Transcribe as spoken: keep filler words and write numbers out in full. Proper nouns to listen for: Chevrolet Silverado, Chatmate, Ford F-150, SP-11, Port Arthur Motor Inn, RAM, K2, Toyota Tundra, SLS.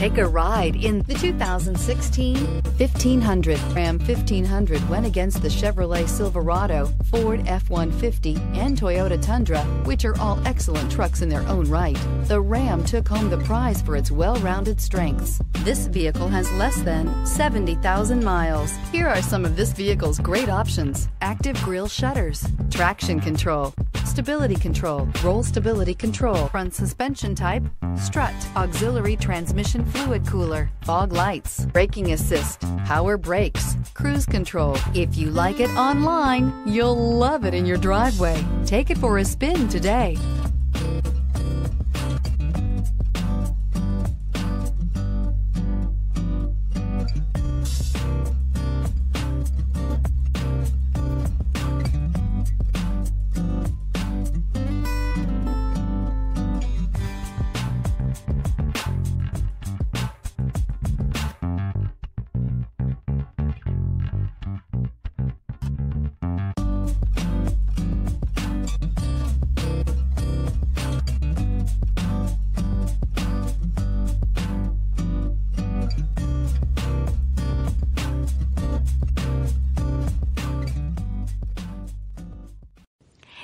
Take a ride in the two thousand sixteen fifteen hundred. Ram fifteen hundred went against the Chevrolet Silverado, Ford F one fifty, and Toyota Tundra, which are all excellent trucks in their own right. The Ram took home the prize for its well-rounded strengths. This vehicle has less than seventy thousand miles. Here are some of this vehicle's great options: active grille shutters, traction control, stability control, roll stability control, front suspension type, strut, auxiliary transmission fluid cooler, fog lights, braking assist, power brakes, cruise control. If you like it online, you'll love it in your driveway. Take it for a spin today.